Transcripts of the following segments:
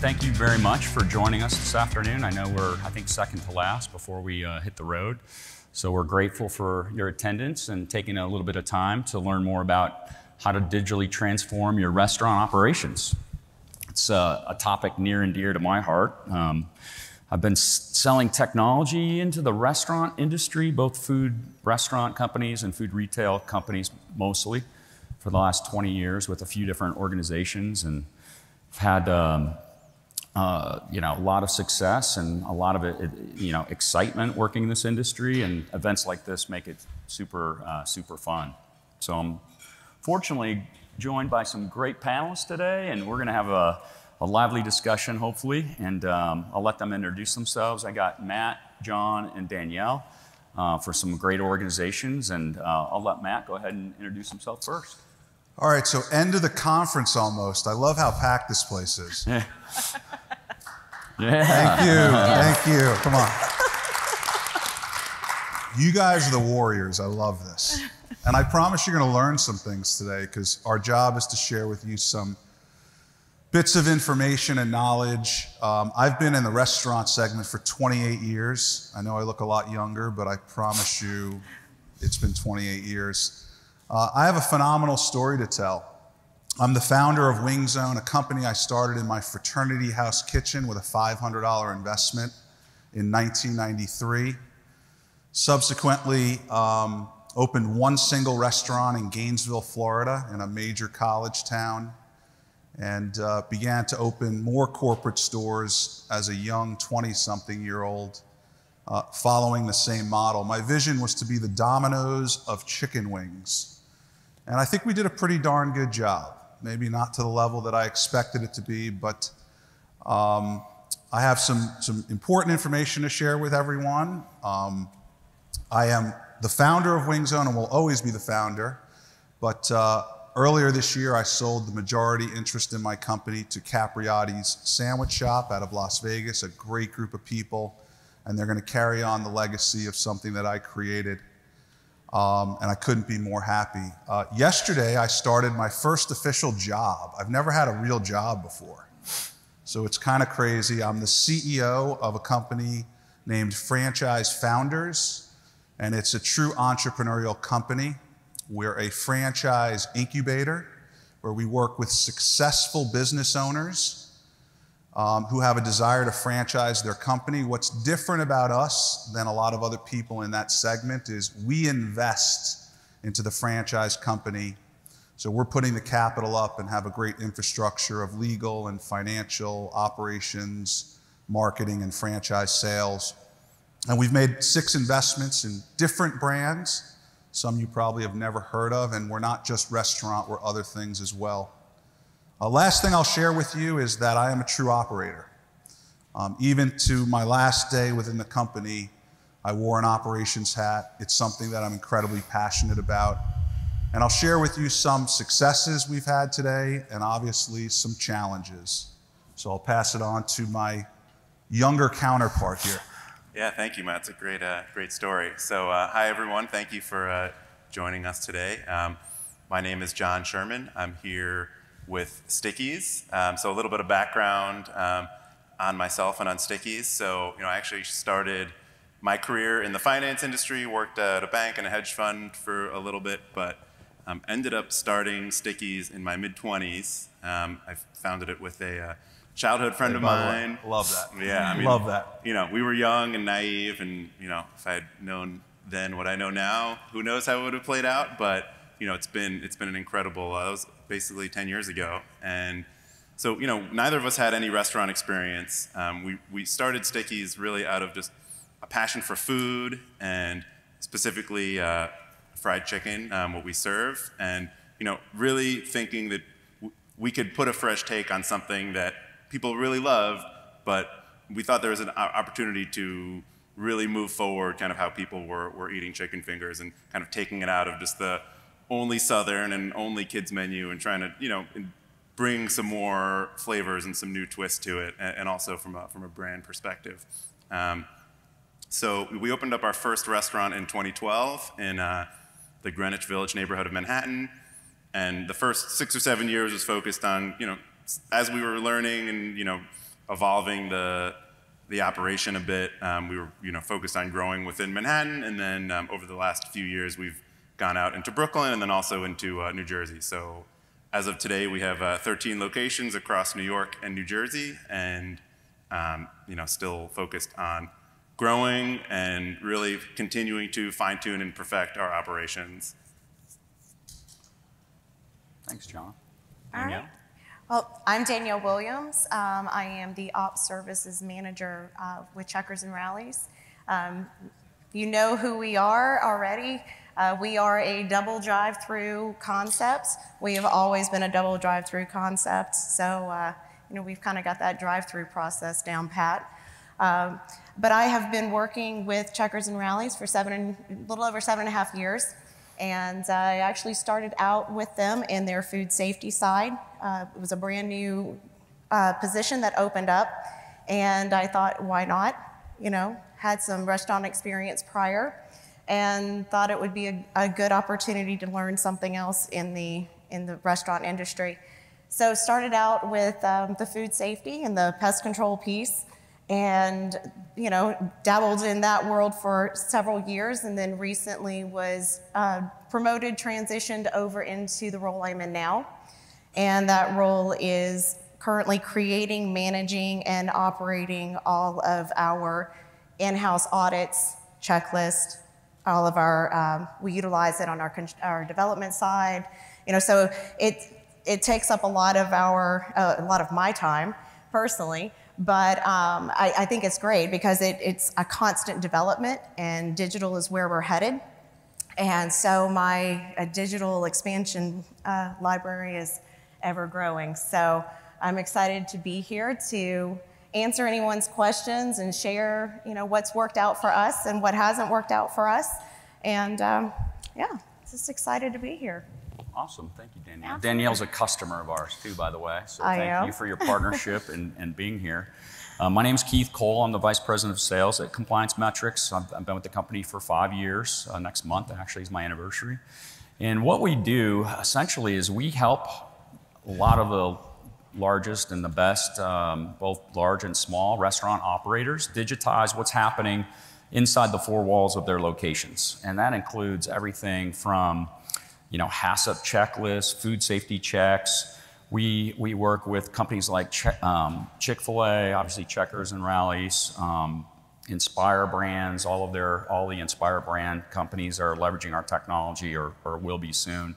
thank you very much for joining us this afternoon. I know we're, I think, second to last before we hit the road. So we're grateful for your attendance and taking a little bit of time to learn more about how to digitally transform your restaurant operations. It's a topic near and dear to my heart. I've been selling technology into the restaurant industry, both food restaurant companies and food retail companies mostly, for the last 20 years with a few different organizations, and I've had a lot of success and a lot of excitement working in this industry, and events like this make it super, super fun. So I'm fortunately joined by some great panelists today, and we're gonna have a lively discussion, hopefully, and I'll let them introduce themselves. I got Matt, Jon, and Danielle for some great organizations, and I'll let Matt go ahead and introduce himself first. All right, so end of the conference almost. I love how packed this place is. Yeah. Yeah. Thank you, thank you, come on. You guys are the warriors, I love this. And I promise you're gonna learn some things today, because our job is to share with you some bits of information and knowledge. I've been in the restaurant segment for 28 years. I know I look a lot younger, but I promise you it's been 28 years. I have a phenomenal story to tell. I'm the founder of Wing Zone, a company I started in my fraternity house kitchen with a $500 investment in 1993. Subsequently, opened one single restaurant in Gainesville, Florida, in a major college town, and began to open more corporate stores as a young 20-something-year-old, following the same model. My vision was to be the Domino's of chicken wings. And I think we did a pretty darn good job. Maybe not to the level that I expected it to be, but I have some important information to share with everyone. I am the founder of Wing Zone and will always be the founder. But earlier this year, I sold the majority interest in my company to Capriotti's Sandwich Shop out of Las Vegas, a great group of people. And they're going to carry on the legacy of something that I created. And I couldn't be more happy. Yesterday, I started my first official job. I've never had a real job before. So it's kind of crazy. I'm the CEO of a company named Franchise Founders, and it's a true entrepreneurial company. We're a franchise incubator where we work with successful business owners who have a desire to franchise their company. What's different about us than a lot of other people in that segment is we invest into the franchise company. So we're putting the capital up and have a great infrastructure of legal and financial operations, marketing and franchise sales. And we've made 6 investments in different brands, some you probably have never heard of, and we're not just restaurant, we're other things as well. Last thing I'll share with you is that I am a true operator. Even to my last day within the company, I wore an operations hat. It's something that I'm incredibly passionate about. And I'll share with you some successes we've had today and obviously some challenges. So I'll pass it on to my younger counterpart here. Yeah, thank you, Matt. It's a great, great story. So hi, everyone. Thank you for joining us today. My name is Jon Sherman. I'm here with Sticky's. So a little bit of background on myself and on Sticky's. So, I actually started my career in the finance industry, worked at a bank and a hedge fund for a little bit, but ended up starting Sticky's in my mid-20s. I founded it with a childhood friend of mine. Love that. Yeah, I mean, love that. We were young and naive, and if I had known then what I know now, who knows how it would have played out, but it's been an incredible, that was basically 10 years ago. And so, neither of us had any restaurant experience. We started Sticky's really out of just a passion for food and specifically fried chicken, what we serve. And, really thinking that we could put a fresh take on something that people really loved, but we thought there was an opportunity to really move forward kind of how people were eating chicken fingers and kind of taking it out of just the only Southern and only kids menu and trying to, bring some more flavors and some new twists to it, and also from a brand perspective. So we opened up our first restaurant in 2012 in the Greenwich Village neighborhood of Manhattan. And the first 6 or 7 years was focused on, as we were learning and, evolving the operation a bit. We were, focused on growing within Manhattan, and then over the last few years, we've gone out into Brooklyn and then also into New Jersey. So as of today, we have 13 locations across New York and New Jersey, and still focused on growing and really continuing to fine-tune and perfect our operations. Thanks, John. All right. Well, I'm Danielle Williams. I am the Ops Services Manager with Checkers and Rally's. You know who we are already. We are a double drive-through concept. We have always been a double drive-through concept, so we've kind of got that drive-through process down pat. But I have been working with Checkers and Rally's for a little over seven and a half years, and I actually started out with them in their food safety side. It was a brand new position that opened up, and I thought, why not? Had some restaurant experience prior, and thought it would be a good opportunity to learn something else in the restaurant industry. So started out with the food safety and the pest control piece, and dabbled in that world for several years, and then recently was promoted, transitioned over into the role I'm in now. And that role is currently creating, managing, and operating all of our in-house audits, checklist, all of our, we utilize it on our development side. So it takes up a lot of our, a lot of my time personally, but I think it's great because it's a constant development, and digital is where we're headed. And so my digital expansion library is ever growing. So I'm excited to be here to answer anyone's questions and share what's worked out for us and what hasn't worked out for us. And yeah, just excited to be here. Awesome, thank you, Danielle. Absolutely. Danielle's a customer of ours too, by the way, so thank you for your partnership and being here. My name's Keith Cole. I'm the Vice President of Sales at Compliance Metrics. I've been with the company for 5 years. Next month, actually, is my anniversary. And what we do, essentially, is we help a lot of the largest and the best, both large and small restaurant operators, digitize what's happening inside the four walls of their locations. And that includes everything from HACCP checklists, food safety checks. We work with companies like Chick-fil-A, obviously Checkers and Rally's, Inspire Brands. All the Inspire brand companies are leveraging our technology or will be soon.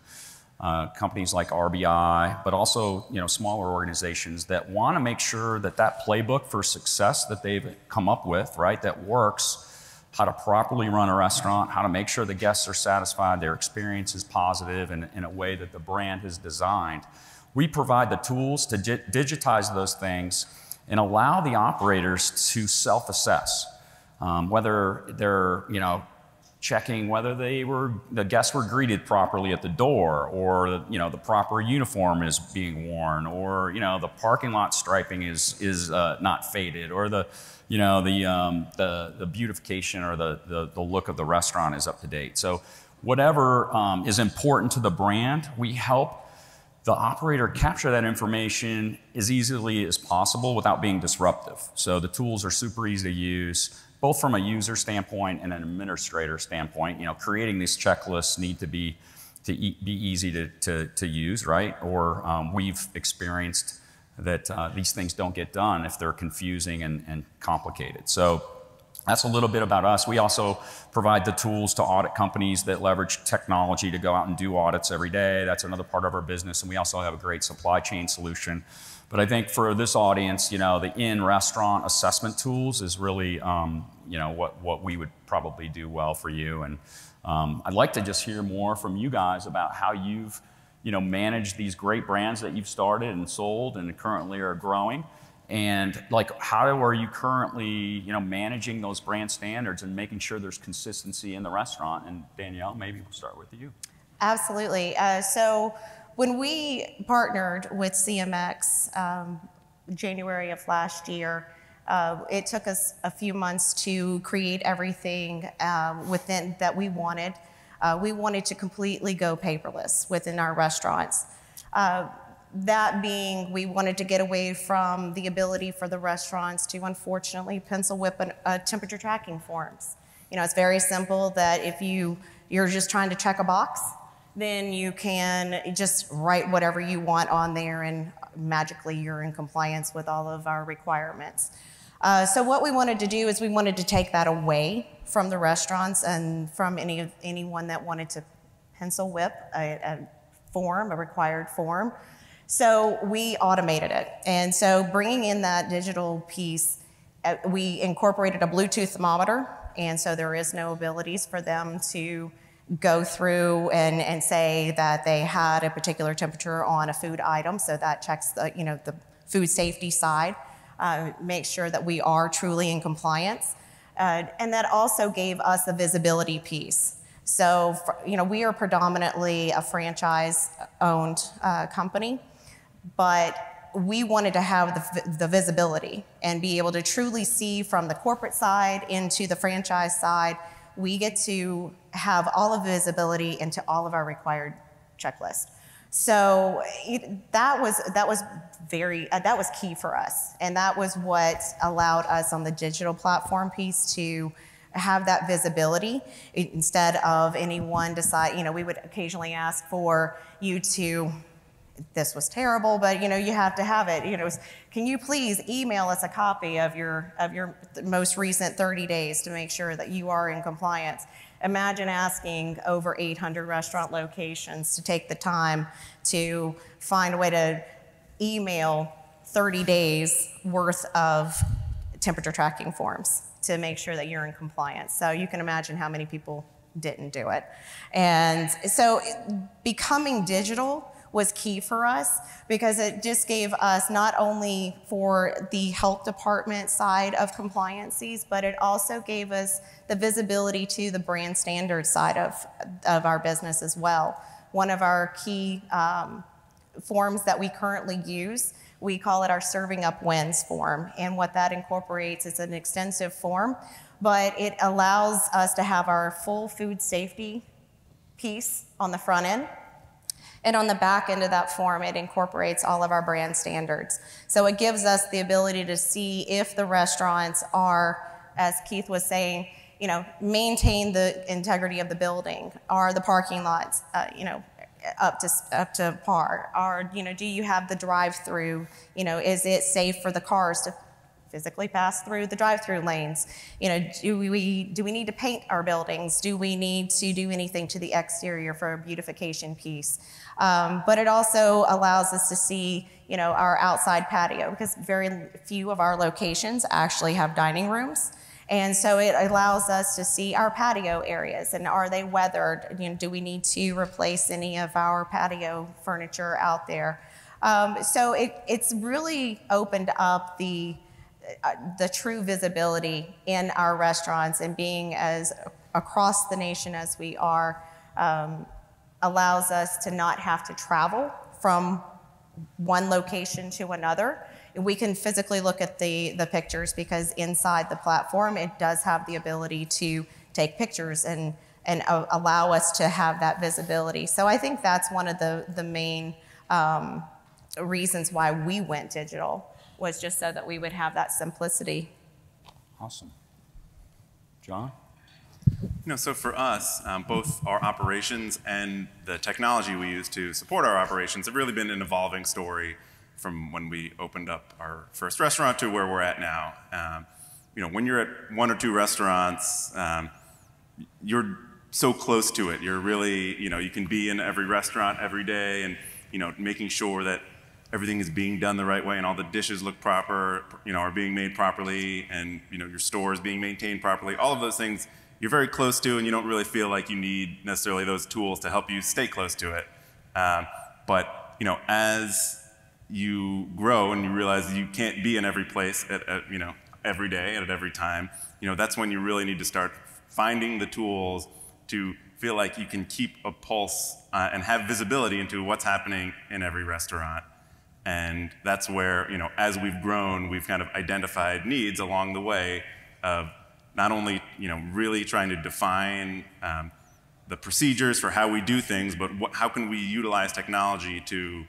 Companies like RBI, but also smaller organizations that want to make sure that that playbook for success that they've come up with, right, that works. How to properly run a restaurant, how to make sure the guests are satisfied, their experience is positive, and in a way that the brand has designed. We provide the tools to digitize those things and allow the operators to self-assess, whether they're checking whether the guests were greeted properly at the door, or the proper uniform is being worn, or the parking lot striping is not faded, or the beautification or the look of the restaurant is up to date. So whatever is important to the brand, we help the operator capture that information as easily as possible without being disruptive. So the tools are super easy to use, both from a user standpoint and an administrator standpoint. Creating these checklists need to be easy to use, right? Or we've experienced that these things don't get done if they're confusing and complicated. So that's a little bit about us. We also provide the tools to audit companies that leverage technology to go out and do audits every day. That's another part of our business. And we also have a great supply chain solution. But I think for this audience, the in-restaurant assessment tools is really what we would probably do well for you. And I'd like to just hear more from you guys about how you've manage these great brands that you've started and sold and currently are growing. And how are you currently, managing those brand standards and making sure there's consistency in the restaurant? And Danielle, maybe we'll start with you. Absolutely. So when we partnered with CMX January of last year, it took us a few months to create everything within that we wanted. We wanted to completely go paperless within our restaurants. That being, we wanted to get away from the ability for the restaurants to, unfortunately, pencil whip temperature tracking forms. You know, it's very simple that if you're just trying to check a box, then you can just write whatever you want on there and magically you're in compliance with all of our requirements. So what we wanted to do is we wanted to take that away from the restaurants and from anyone that wanted to pencil whip a required form. So we automated it. And so bringing in that digital piece, we incorporated a Bluetooth thermometer. And so there is no abilities for them to go through and say that they had a particular temperature on a food item. So that checks the, you know, the food safety side, make sure that we are truly in compliance. And that also gave us the visibility piece. So, you know, we are predominantly a franchise-owned company, but we wanted to have the visibility and be able to truly see from the corporate side into the franchise side. We get to have all of the visibility into all of our required checklist. So that was key for us, and that was what allowed us on the digital platform piece to have that visibility instead of anyone decide, you know, we would occasionally ask for you to, this was terrible, but you know, you have to have it. You know, can you please email us a copy of your most recent 30 days to make sure that you are in compliance? Imagine asking over 800 restaurant locations to take the time to find a way to email 30 days worth of temperature tracking forms to make sure that you're in compliance. So you can imagine how many people didn't do it. And so becoming digital was key for us because it just gave us not only for the health department side of compliances, but it also gave us the visibility to the brand standard side of our business as well. One of our key forms that we currently use, we call it our Serving Up Wins form. And what that incorporates is an extensive form, but it allows us to have our full food safety piece on the front end. And on the back end of that form, it incorporates all of our brand standards. So it gives us the ability to see if the restaurants are, as Keith was saying, you know, maintain the integrity of the building. Are the parking lots, you know, up to par? Or, you know, do you have the drive-through? You know, is it safe for the cars to physically pass through the drive-through lanes? You know, do we need to paint our buildings? Do we need to do anything to the exterior for a beautification piece? But it also allows us to see, you know, our outside patio, because very few of our locations actually have dining rooms. And so it allows us to see our patio areas and are they weathered? You know, do we need to replace any of our patio furniture out there? So it's really opened up the true visibility in our restaurants, and being as across the nation as we are allows us to not have to travel from one location to another. We can physically look at the pictures because inside the platform, it does have the ability to take pictures and allow us to have that visibility. So I think that's one of the main reasons why we went digital, was just so that we would have that simplicity. Awesome. Jon? You know, so for us, both our operations and the technology we use to support our operations have really been an evolving story from when we opened up our first restaurant to where we're at now. You know, when you're at one or two restaurants, you're so close to it. You're really, you know, you can be in every restaurant every day and, you know, making sure that everything is being done the right way and all the dishes look proper, you know, are being made properly, and, you know, your store is being maintained properly. All of those things you're very close to, and you don't really feel like you need necessarily those tools to help you stay close to it. But, you know, as you grow and you realize you can't be in every place at you know, every day and at every time, you know, that's when you really need to start finding the tools to feel like you can keep a pulse and have visibility into what's happening in every restaurant. And that's where, you know, as we've grown, we've kind of identified needs along the way of not only, you know, really trying to define the procedures for how we do things, but how can we utilize technology to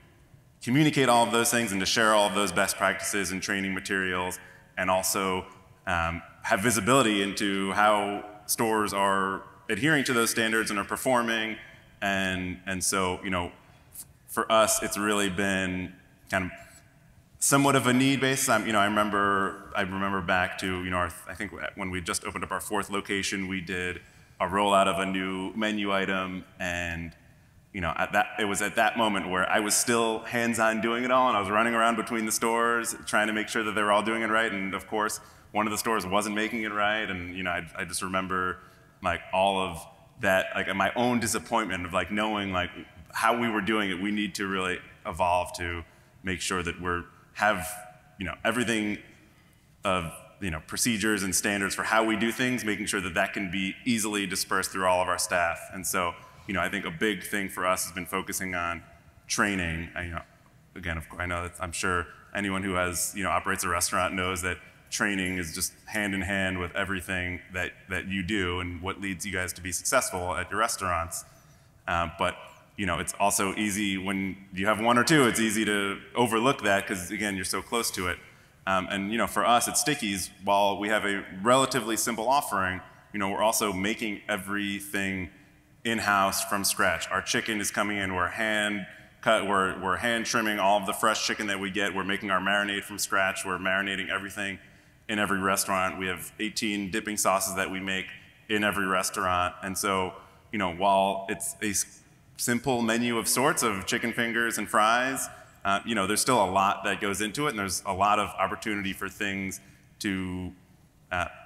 communicate all of those things and to share all of those best practices and training materials, and also have visibility into how stores are adhering to those standards and are performing. And so, you know, for us, it's really been kind of somewhat of a need-based. You know, I remember back to, you know, I think when we just opened up our 4th location, we did a rollout of a new menu item, and you know, it was at that moment where I was still hands-on doing it all, and I was running around between the stores trying to make sure that they were all doing it right. And of course, one of the stores wasn't making it right, and you know, I just remember like all of that, like my own disappointment of like knowing like how we were doing it. We need to really evolve to make sure that we're you know, everything of, you know, procedures and standards for how we do things, making sure that that can be easily dispersed through all of our staff. And so, you know, I think a big thing for us has been focusing on training. You know, again, of course, I know that I'm sure anyone who has, you know, operates a restaurant knows that training is just hand in hand with everything that you do and what leads you guys to be successful at your restaurants. But you know, it's also easy when you have one or two, it's easy to overlook that because again, you're so close to it. And you know, for us at Sticky's, while we have a relatively simple offering, you know, we're also making everything in-house from scratch. Our chicken is coming in, we're hand cut, we're hand trimming all of the fresh chicken that we get, we're making our marinade from scratch, we're marinating everything in every restaurant. We have 18 dipping sauces that we make in every restaurant. And so, you know, while it's a simple menu of sorts of chicken fingers and fries, you know, there's still a lot that goes into it, and there's a lot of opportunity for things to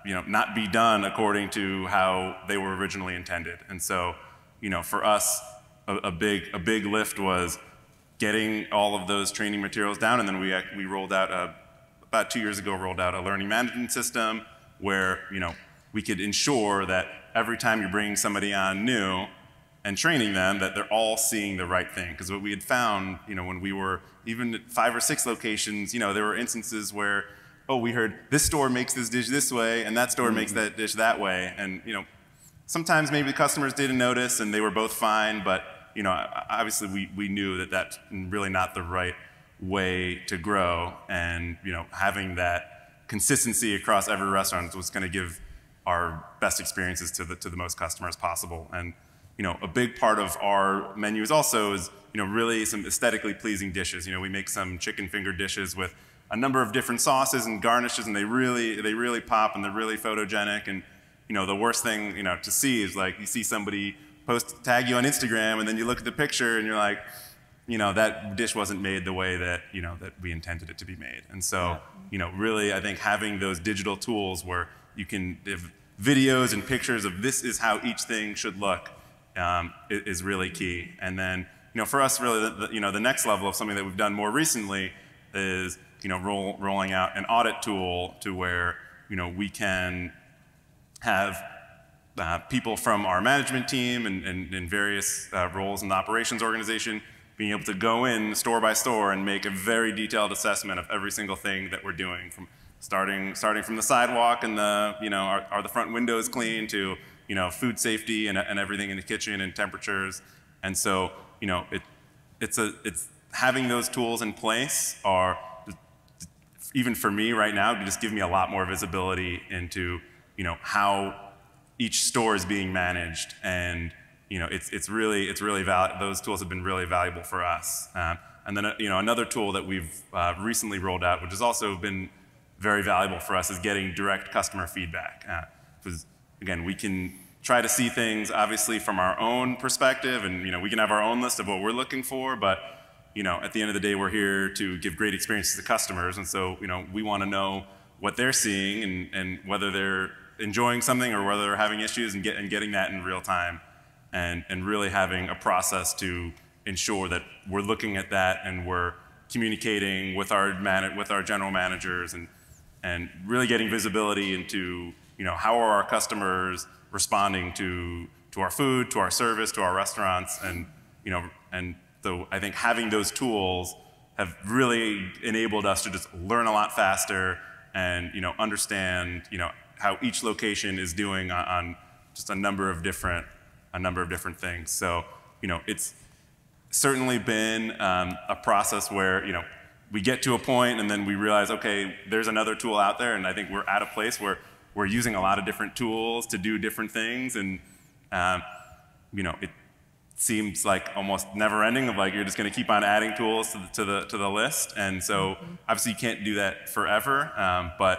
you know, not be done according to how they were originally intended. And so, you know, for us, a big lift was getting all of those training materials down, and then we rolled out about 2 years ago rolled out a learning management system where, you know, we could ensure that every time you're bringing somebody on new and training them, that they're all seeing the right thing. Because what we had found, you know, when we were even at 5 or 6 locations, you know, there were instances where, oh, we heard this store makes this dish this way and that store makes that dish that way. And, you know, sometimes maybe the customers didn't notice and they were both fine, but, you know, obviously we knew that that's really not the right way to grow. And, you know, having that consistency across every restaurant was going to give our best experiences to the most customers possible. And, you know, a big part of our menu is also, you know, really some aesthetically pleasing dishes. You know, we make some chicken finger dishes with a number of different sauces and garnishes, and they really pop, and they're really photogenic. And, you know, the worst thing, you know, to see is like, you see somebody tag you on Instagram, and then you look at the picture and you're like, you know, that dish wasn't made the way that, you know, that we intended it to be made. And so, you know, really, I think having those digital tools where you can have videos and pictures of this is how each thing should look, is really key. And then, you know, for us, really, you know, the next level of something that we've done more recently is, you know, rolling out an audit tool to where, you know, we can have people from our management team and various roles in the operations organization being able to go in store by store and make a very detailed assessment of every single thing that we're doing, from starting from the sidewalk and the, you know, are the front windows clean, to, you know, food safety and everything in the kitchen and temperatures. And so, you know, it's having those tools in place are, even for me right now, just give me a lot more visibility into, you know, how each store is being managed. And, you know, it's really those tools have been really valuable for us. And then, you know, another tool that we've recently rolled out, which has also been very valuable for us, is getting direct customer feedback. Again, we can try to see things obviously from our own perspective, and, you know, we can have our own list of what we're looking for, but, you know, at the end of the day, we're here to give great experiences to customers. And so, you know, we want to know what they're seeing and whether they're enjoying something or whether they're having issues, and getting that in real time, and really having a process to ensure that we're looking at that and we're communicating with our general managers, and really getting visibility into, you know, how are our customers responding to our food, to our service, to our restaurants. And, you know, and so I think having those tools have really enabled us to just learn a lot faster and, you know, understand, you know, how each location is doing on just a number of different things. So, you know, it's certainly been a process where, you know, we get to a point and then we realize, okay, there's another tool out there, and I think we're at a place where we're using a lot of different tools to do different things, and you know, it seems like almost never ending of like you're just going to keep on adding tools to the list, and so obviously you can't do that forever, but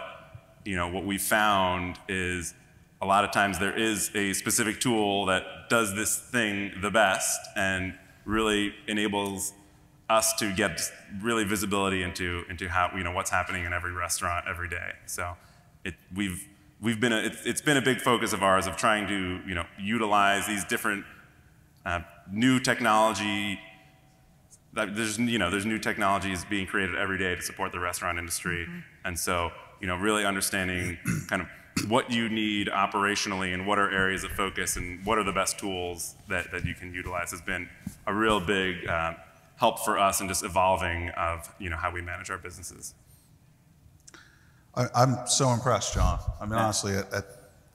you know, what we found is a lot of times there is a specific tool that does this thing the best and really enables us to get really visibility into how, you know, what's happening in every restaurant every day. So it's been a big focus of ours of trying to, you know, utilize these different new technology. There's new technologies being created every day to support the restaurant industry, and so, you know, really understanding kind of what you need operationally and what are areas of focus and what are the best tools that you can utilize has been a real big help for us in just evolving of, you know, how we manage our businesses. I'm so impressed, John. I mean, honestly, at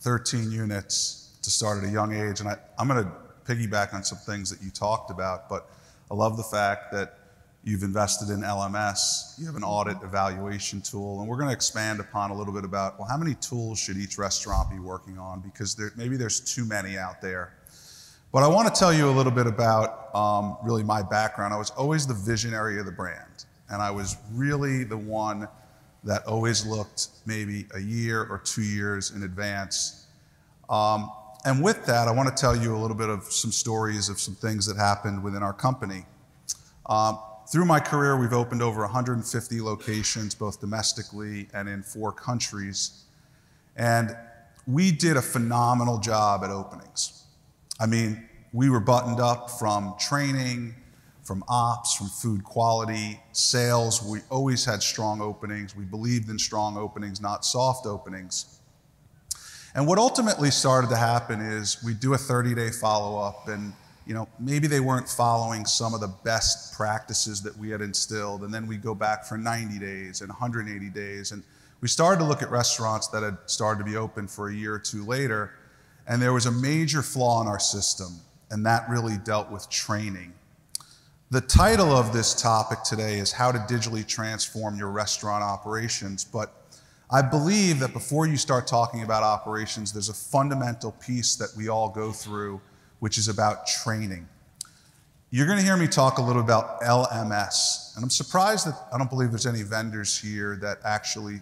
13 units to start at a young age, and I'm going to piggyback on some things that you talked about, but I love the fact that you've invested in LMS, you have an audit evaluation tool, and we're going to expand upon a little bit about, well, how many tools should each restaurant be working on, because maybe there's too many out there. But I want to tell you a little bit about really my background. I was always the visionary of the brand, and I was really the one that always looked maybe a year or 2 years in advance. And with that, I want to tell you a little bit of some stories of some things that happened within our company. Through my career, we've opened over 150 locations, both domestically and in 4 countries. And we did a phenomenal job at openings. I mean, we were buttoned up from training, from ops, from food quality, sales. We always had strong openings. We believed in strong openings, not soft openings. And what ultimately started to happen is we do a 30-day follow-up, and you know, maybe they weren't following some of the best practices that we had instilled, and then we go back for 90 days and 180 days. And we started to look at restaurants that had started to be open for a year or two later, and there was a major flaw in our system, and that really dealt with training. The title of this topic today is How to Digitally Transform Your Restaurant Operations, but I believe that before you start talking about operations, there's a fundamental piece that we all go through, which is about training. You're going to hear me talk a little about LMS, and I'm surprised that I don't believe there's any vendors here that actually,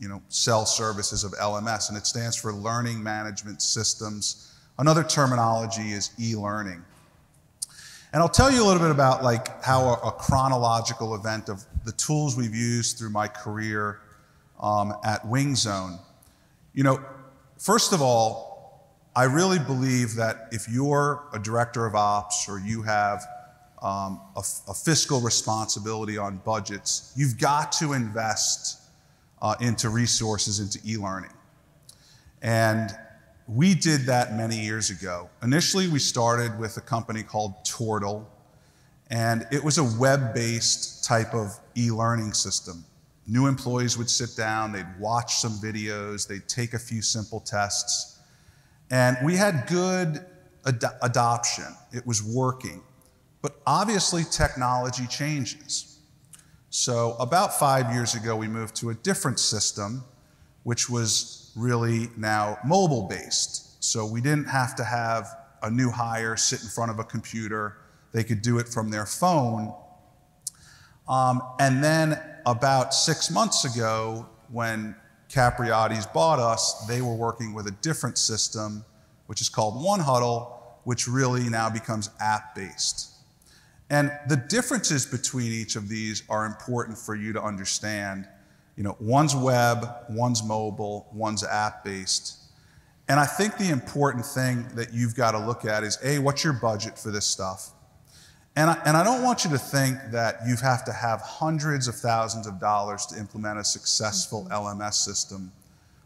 you know, sell services of LMS, and it stands for Learning Management Systems. Another terminology is e-learning. And I'll tell you a little bit about like how a chronological event of the tools we've used through my career at Wing Zone. You know, first of all, I really believe that if you're a director of ops or you have a fiscal responsibility on budgets, you've got to invest into resources, into e-learning. And we did that many years ago. Initially, we started with a company called Tortle, and it was a web-based type of e-learning system. New employees would sit down, they'd watch some videos, they'd take a few simple tests, and we had good adoption. It was working, but obviously technology changes. So about 5 years ago, we moved to a different system, which was really now mobile-based. So we didn't have to have a new hire sit in front of a computer. They could do it from their phone. And then about 6 months ago, when Capriotti's bought us, they were working with a different system, which is called OneHuddle, which really now becomes app-based. And the differences between each of these are important for you to understand. You know, one's web, one's mobile, one's app-based. And I think the important thing that you've got to look at is, A, what's your budget for this stuff? And I don't want you to think that you have to have hundreds of thousands of dollars to implement a successful LMS system.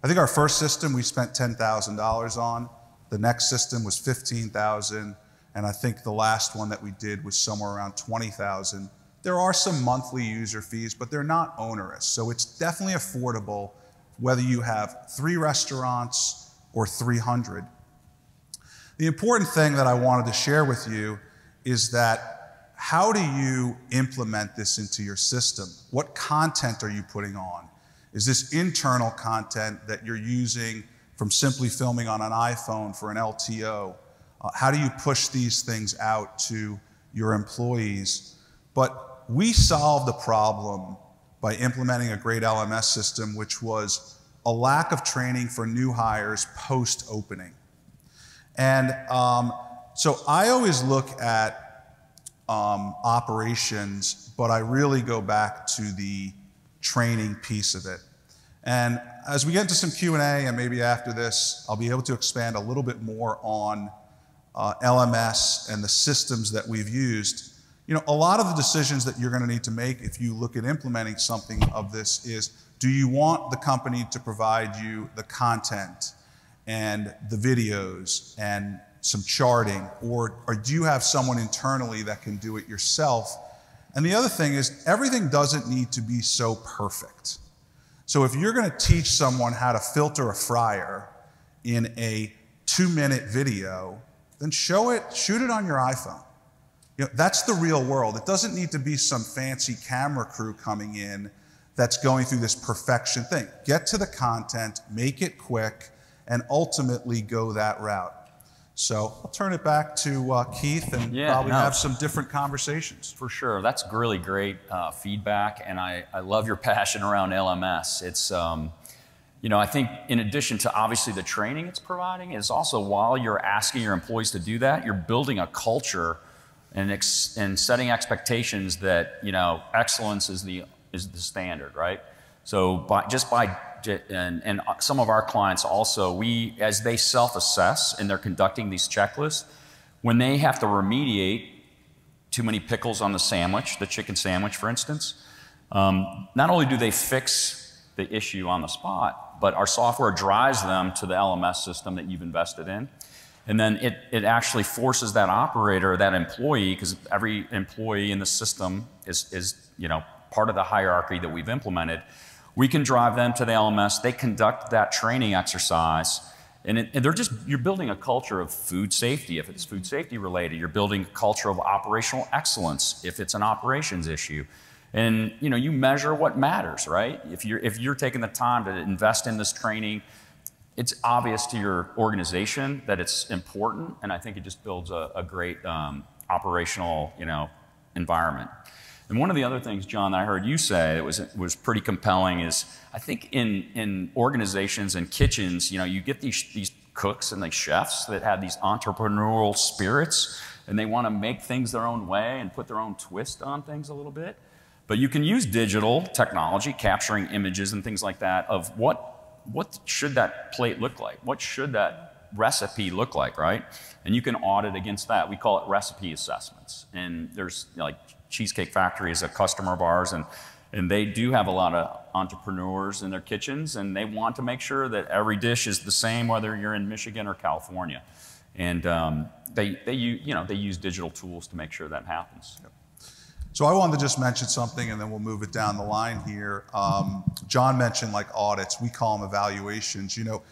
I think our first system we spent $10,000 on. The next system was $15,000. And I think the last one that we did was somewhere around $20,000. There are some monthly user fees, but they're not onerous. So it's definitely affordable whether you have 3 restaurants or 300. The important thing that I wanted to share with you is that How do you implement this into your system? What content are you putting on? Is this internal content that you're using from simply filming on an iPhone for an LTO? How do you push these things out to your employees? But we solved the problem by implementing a great LMS system, which was a lack of training for new hires post-opening. And so I always look at operations, but I really go back to the training piece of it. And as we get into some Q&A, and maybe after this, I'll be able to expand a little bit more on LMS and the systems that we've used. You know, a lot of the decisions that you're going to need to make if you look at implementing something of this is, do you want the company to provide you the content and the videos and some charting, or do you have someone internally that can do it yourself? And the other thing is, everything doesn't need to be so perfect. So if you're going to teach someone how to filter a fryer in a 2-minute video, then show it, shoot it on your iPhone. You know, that's the real world. It doesn't need to be some fancy camera crew coming in that's going through this perfection thing. Get to the content, make it quick, and ultimately go that route. So I'll turn it back to Keith, and probably have some different conversations. For sure. That's really great feedback, and I love your passion around LMS. It's, you know, I think in addition to obviously the training it's providing, is also while you're asking your employees to do that, you're building a culture and setting expectations that, you know, excellence is the standard, right? So and some of our clients also, as they self-assess and they're conducting these checklists, when they have to remediate too many pickles on the sandwich, the chicken sandwich, for instance, not only do they fix the issue on the spot, but our software drives them to the LMS system that you've invested in. And then it actually forces that operator, that employee, because every employee in the system is, you know, part of the hierarchy that we've implemented. We can drive them to the LMS, they conduct that training exercise, and they're just, you're building a culture of food safety. If it's food safety related, you're building a culture of operational excellence if it's an operations issue. And you know, you measure what matters, right? If you're taking the time to invest in this training, it's obvious to your organization that it's important, and I think it just builds a great operational, you know, environment. And one of the other things, John, that I heard you say that was pretty compelling is, I think in organizations and kitchens, you know, you get these cooks and these chefs that have these entrepreneurial spirits, and they want to make things their own way and put their own twist on things a little bit. But you can use digital technology, capturing images and things like that, of what should that plate look like? What should that recipe look like, right? And you can audit against that. We call it recipe assessments. And there's, you know, like, Cheesecake Factory is a customer of ours, and they do have a lot of entrepreneurs in their kitchens, and they want to make sure that every dish is the same, whether you're in Michigan or California. And they use digital tools to make sure that happens. Yep. So I wanted to just mention something, and then we'll move it down the line here. John mentioned, like, audits. We call them evaluations. You know,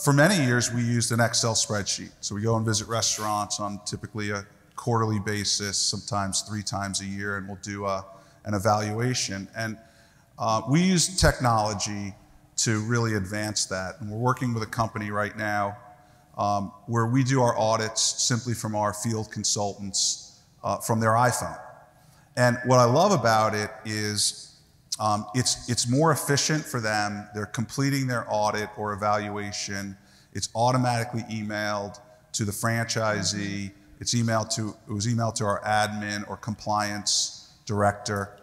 for many years we used an Excel spreadsheet. So we go and visit restaurants on typically a quarterly basis, sometimes 3 times a year, and we'll do an evaluation. And we use technology to really advance that. And we're working with a company right now where we do our audits simply from our field consultants from their iPhone. And what I love about it is it's more efficient for them. They're completing their audit or evaluation. It's automatically emailed to the franchisee. It was emailed to our admin or compliance director.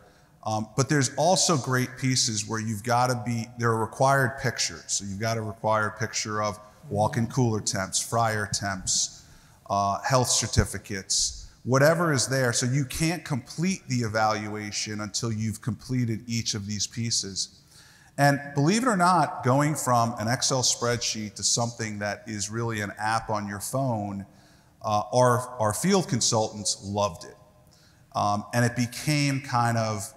But there's also great pieces where you've got to be, there are required pictures. So you've got to require a picture of walk-in cooler temps, fryer temps, health certificates, whatever is there. So you can't complete the evaluation until you've completed each of these pieces. And believe it or not, going from an Excel spreadsheet to something that is really an app on your phone, our field consultants loved it. And it became kind of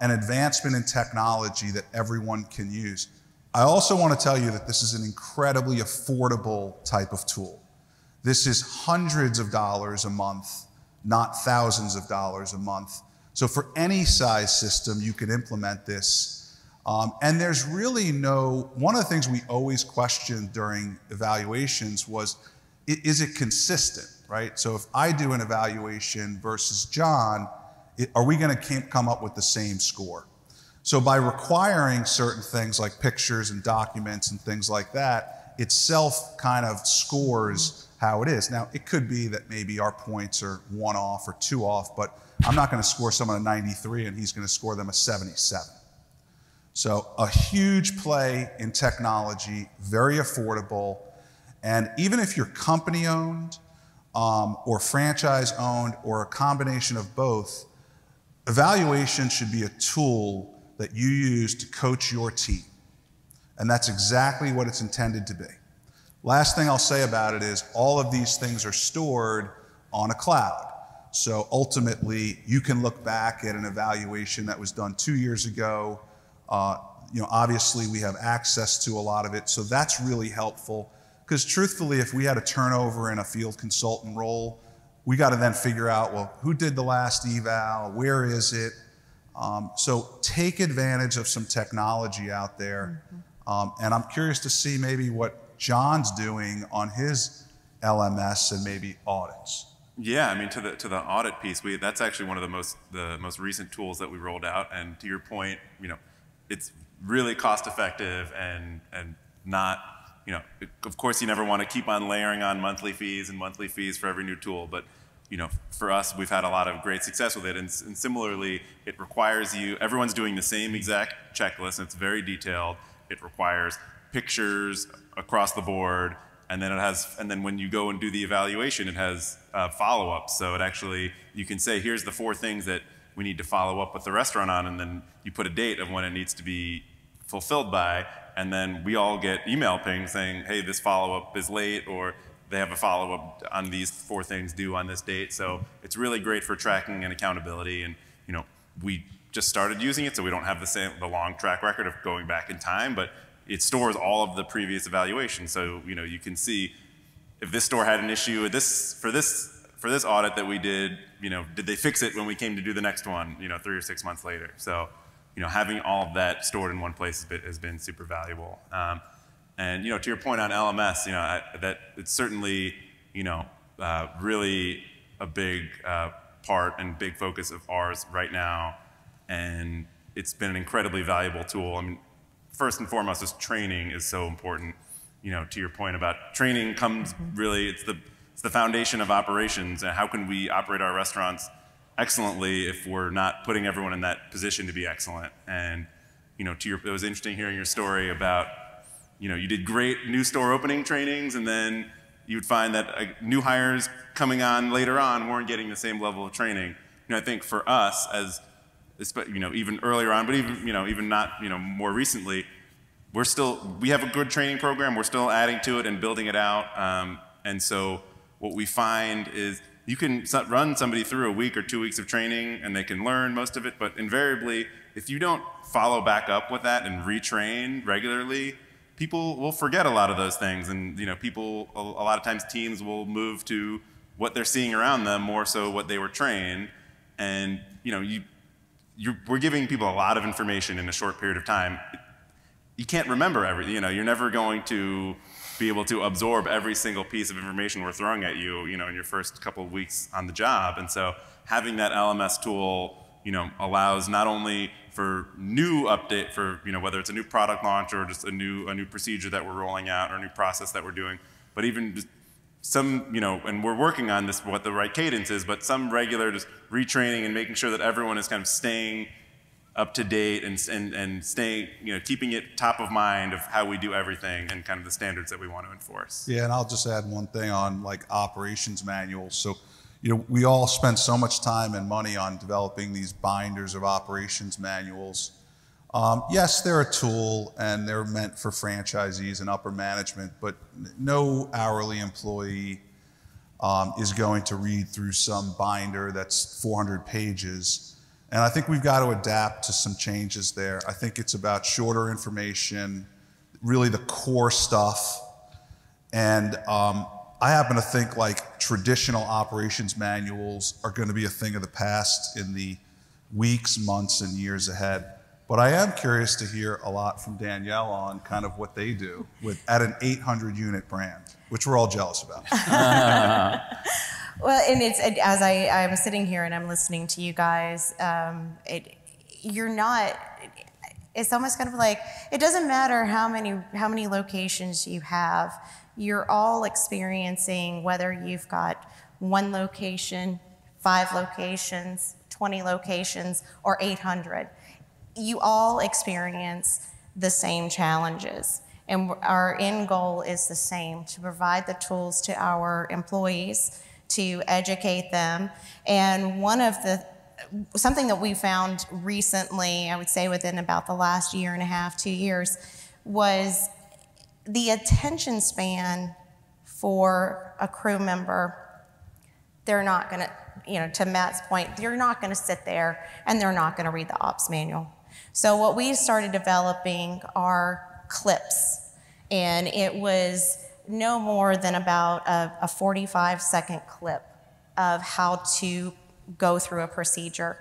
an advancement in technology that everyone can use. I also want to tell you that this is an incredibly affordable type of tool. This is hundreds of dollars a month not thousands of dollars a month. So for any size system, you can implement this. And there's really no, one of the things we always questioned during evaluations was, is it consistent, right? So if I do an evaluation versus John, are we gonna come up with the same score? So by requiring certain things like pictures and documents and things like that, itself kind of scores how it is. Now, it could be that maybe our points are one off or two off, but I'm not gonna score someone a 93 and he's gonna score them a 77. So a huge play in technology, very affordable. And even if you're company owned or franchise owned or a combination of both, evaluation should be a tool that you use to coach your team. And that's exactly what it's intended to be. Last thing I'll say about it is all of these things are stored on a cloud. So ultimately, you can look back at an evaluation that was done 2 years ago. You know, obviously, we have access to a lot of it. So that's really helpful because truthfully, if we had a turnover in a field consultant role, we got to then figure out, well, who did the last eval? Where is it? So take advantage of some technology out there. And I'm curious to see maybe what John's doing on his LMS and maybe audits. Yeah, I mean, to the audit piece, that's actually one of the most recent tools that we rolled out. And to your point, you know, it's really cost effective and not, you know, of course you never want to keep on layering on monthly fees for every new tool, but you know, for us, we've had a lot of great success with it. And similarly, it requires you, everyone's doing the same exact checklist and it's very detailed. It requires pictures across the board. And then it has, and then when you go and do the evaluation, it has follow-ups. So it actually, you can say, here's the 4 things that we need to follow up with the restaurant on, and then you put a date of when it needs to be fulfilled by, and then we all get email pings saying, hey, this follow-up is late, or they have a follow-up on these 4 things due on this date. So it's really great for tracking and accountability. And you know, we just started using it, so we don't have the long track record of going back in time, but it stores all of the previous evaluations. So you know, you can see if this store had an issue with this for this audit that we did, you know, did they fix it when we came to do the next one, you know, 3 or 6 months later? So you know, having all of that stored in one place has been super valuable. And you know, to your point on LMS, you know, that it's certainly, you know, really a big part and big focus of ours right now. And it's been an incredibly valuable tool. I mean, first and foremost, is training is so important. You know, to your point about training comes really, it's the foundation of operations, and how can we operate our restaurants excellently if we're not putting everyone in that position to be excellent. And you know, it was interesting hearing your story about, you know, you did great new store opening trainings, and then you'd find that new hires coming on later on weren't getting the same level of training. You know, I think for us, as you know, even earlier on, but even, you know, even not, you know, more recently, we have a good training program. We're still adding to it and building it out. And so what we find is you can run somebody through a week or 2 weeks of training and they can learn most of it, but invariably, if you don't follow back up with that and retrain regularly, people will forget a lot of those things. And you know, a lot of times teams will move to what they're seeing around them more so what they were trained. And you know, we're giving people a lot of information in a short period of time. You can't remember everything. You know, you're never going to be able to absorb every single piece of information we're throwing at you, you know, in your first couple of weeks on the job. And so having that LMS tool, you know, allows not only for new update for, you know, whether it's a new product launch or just a new procedure that we're rolling out or a new process that we're doing, but even just some, you know, and we're working on this, what the right cadence is, but some regular just retraining and making sure that everyone is kind of staying up to date and staying, you know, keeping it top of mind of how we do everything and kind of the standards that we want to enforce. Yeah, and I'll just add one thing on like operations manuals. So, you know, we all spend so much time and money on developing these binders of operations manuals. Yes, they're a tool and they're meant for franchisees and upper management, but no hourly employee is going to read through some binder that's 400 pages. And I think we've got to adapt to some changes there. I think it's about shorter information, really the core stuff. And I happen to think like traditional operations manuals are going to be a thing of the past in the weeks, months, and years ahead. But I am curious to hear a lot from Danielle on kind of what they do with, at an 800-unit brand, which we're all jealous about. Well, and it's, as I'm sitting here and I'm listening to you guys, it's almost kind of like, it doesn't matter how many locations you have, you're all experiencing, whether you've got one location, 5 locations, 20 locations, or 800. You all experience the same challenges, and our end goal is the same, to provide the tools to our employees, to educate them. And something that we found recently, I would say within about the last year and a half, 2 years, was the attention span for a crew member. They're not gonna, to Matt's point, they're not gonna sit there and they're not gonna read the ops manual. So what we started developing are clips, and it was no more than about a 45-second clip of how to go through a procedure.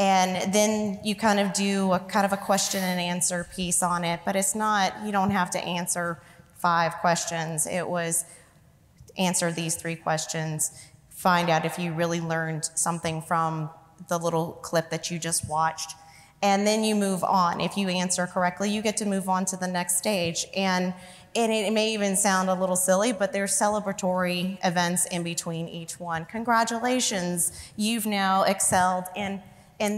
And then you kind of do a question and answer piece on it, but it's not, you don't have to answer 5 questions. It was answer these 3 questions, find out if you really learned something from the little clip that you just watched. And then you move on. If you answer correctly, you get to move on to the next stage. And it may even sound a little silly, but there's celebratory events in between each one. Congratulations, you've now excelled in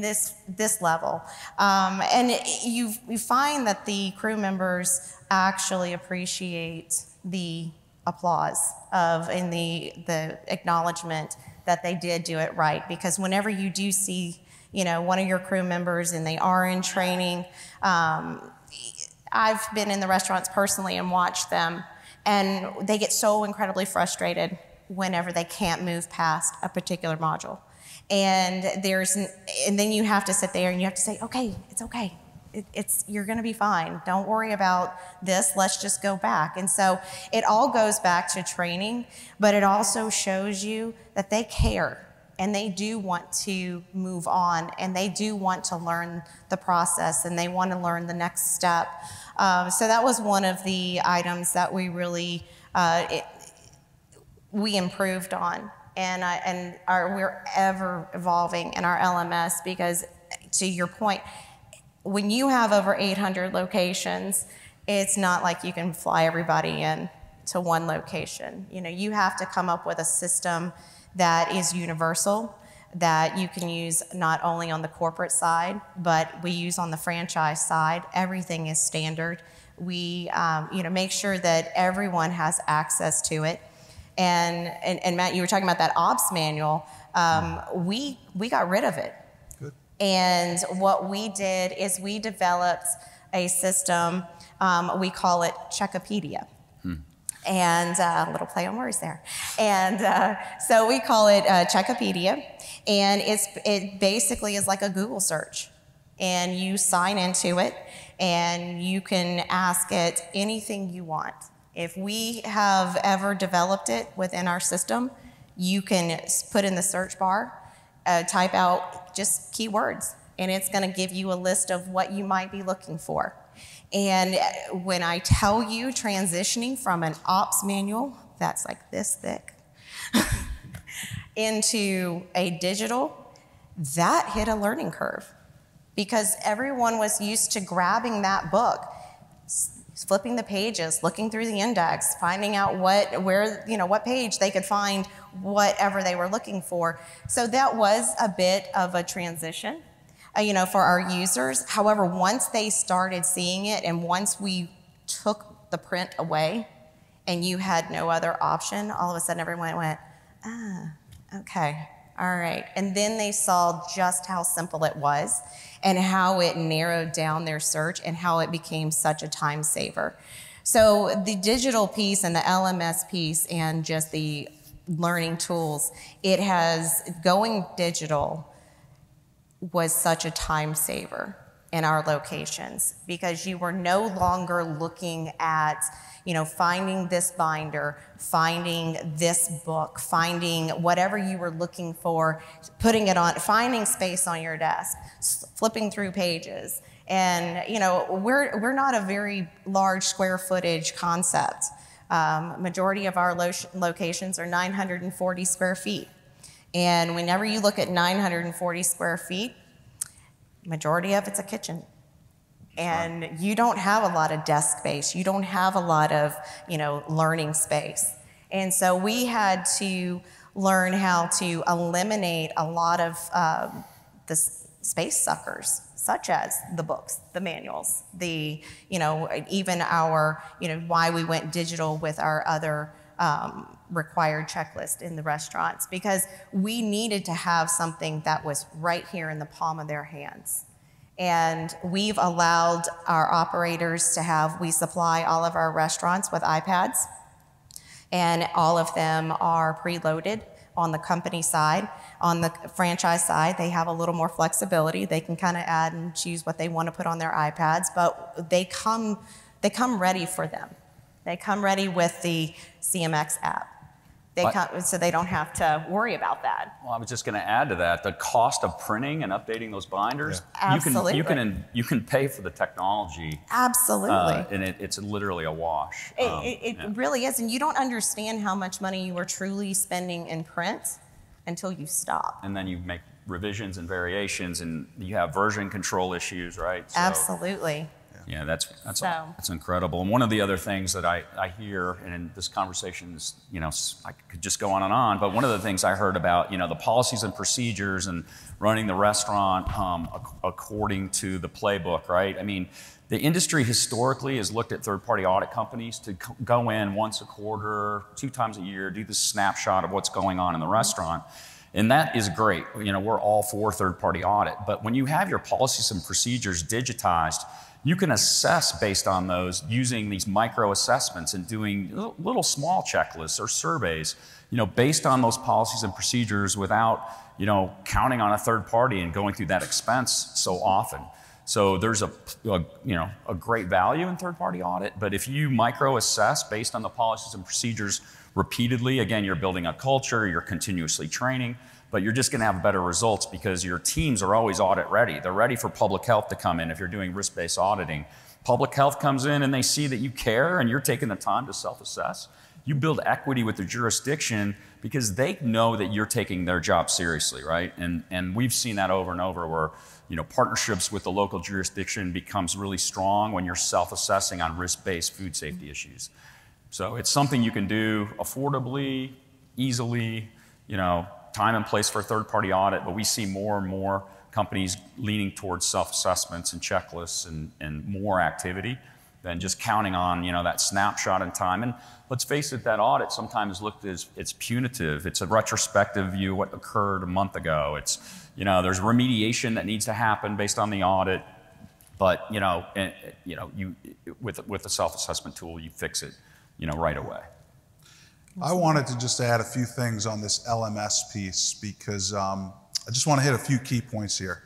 this level. And you find that the crew members actually appreciate the applause and the acknowledgement that they did do it right. Because whenever you do see one of your crew members and they are in training, I've been in the restaurants personally and watched them, and they get so incredibly frustrated whenever they can't move past a particular module. And then you have to sit there and you have to say, okay, it's okay. You're gonna be fine. Don't worry about this, let's just go back. And so it all goes back to training, but it also shows you that they care and they do want to move on, and they do want to learn the process, and they want to learn the next step. So that was one of the items that we really, we improved on. And we're ever evolving in our LMS, because to your point, when you have over 800 locations, it's not like you can fly everybody in to one location. You have to come up with a system that is universal, that you can use not only on the corporate side, but we use on the franchise side. Everything is standard. We make sure that everyone has access to it. And Matt, you were talking about that ops manual. We got rid of it. Good. And what we did is we developed a system, we call it Checkopedia. And a little play on words there. And so we call it Checkopedia, and it basically is like a Google search. And you sign into it, and you can ask it anything you want. If we have ever developed it within our system, you can put in the search bar, type out just keywords, and it's gonna give you a list of what you might be looking for. And when I tell you, transitioning from an ops manual that's like this thick into a digital, that hit a learning curve, because everyone was used to grabbing that book, flipping the pages, looking through the index, finding out what page they could find whatever they were looking for. So that was a bit of a transition, for our users. However, once they started seeing it, and once we took the print away and you had no other option, all of a sudden everyone went, ah, okay, all right. And then they saw just how simple it was and how it narrowed down their search and how it became such a time saver. So the digital piece and the LMS piece and just the learning tools, going digital was such a time saver in our locations, because you were no longer looking at, you know, finding this binder, finding this book, finding whatever you were looking for, putting it on, finding space on your desk, flipping through pages. And, you know, we're not a very large square footage concept. Majority of our locations are 940 square feet. And whenever you look at 940 square feet, majority of it's a kitchen. And you don't have a lot of desk space. You don't have a lot of, you know, learning space. And so we had to learn how to eliminate a lot of the space suckers, such as the books, the manuals, the, you know, even our, you know, why we went digital with our other required checklist in the restaurants, because we needed to have something that was right here in the palm of their hands. And we've allowed our operators to have, we supply all of our restaurants with iPads, and all of them are preloaded on the company side. On the franchise side, they have a little more flexibility. They can kind of add and choose what they want to put on their iPads, but they come ready for them. They come ready with the CMX app. So they don't have to worry about that. Well, I was just going to add to that, the cost of printing and updating those binders. Yeah. Absolutely. You can pay for the technology. Absolutely. And it's literally a wash. It really is. And you don't understand how much money you are truly spending in print until you stop. And then you make revisions and variations, and you have version control issues, right? So, absolutely. Yeah, that's incredible. And one of the other things that I hear, and in this conversation is, you know, I could just go on and on, but one of the things I heard about, you know, the policies and procedures and running the restaurant according to the playbook, right? I mean, the industry historically has looked at third-party audit companies to go in once a quarter, 2 times a year, do the snapshot of what's going on in the restaurant. And that is great. You know, we're all for third-party audit, but when you have your policies and procedures digitized, you can assess based on those using these micro assessments and doing little small checklists or surveys, you know, based on those policies and procedures without, you know, counting on a third party and going through that expense so often. So there's a great value in third party audit, but if you micro assess based on the policies and procedures repeatedly, again, you're building a culture, you're continuously training, but you're just gonna have better results because your teams are always audit ready. They're ready for public health to come in if you're doing risk-based auditing. Public health comes in and they see that you care and you're taking the time to self-assess. You build equity with the jurisdiction because they know that you're taking their job seriously, right? And we've seen that over and over where, you know, partnerships with the local jurisdiction becomes really strong when you're self-assessing on risk-based food safety issues. So it's something you can do affordably, easily, you know, time and place for a third-party audit, but we see more and more companies leaning towards self-assessments and checklists and more activity than just counting on, you know, that snapshot in time. And let's face it, that audit sometimes looked as it's punitive. It's a retrospective view of what occurred a month ago. It's, you know, there's remediation that needs to happen based on the audit, but, you know, with a self-assessment tool, you fix it, you know, right away. I wanted to just add a few things on this LMS piece because I just want to hit a few key points here.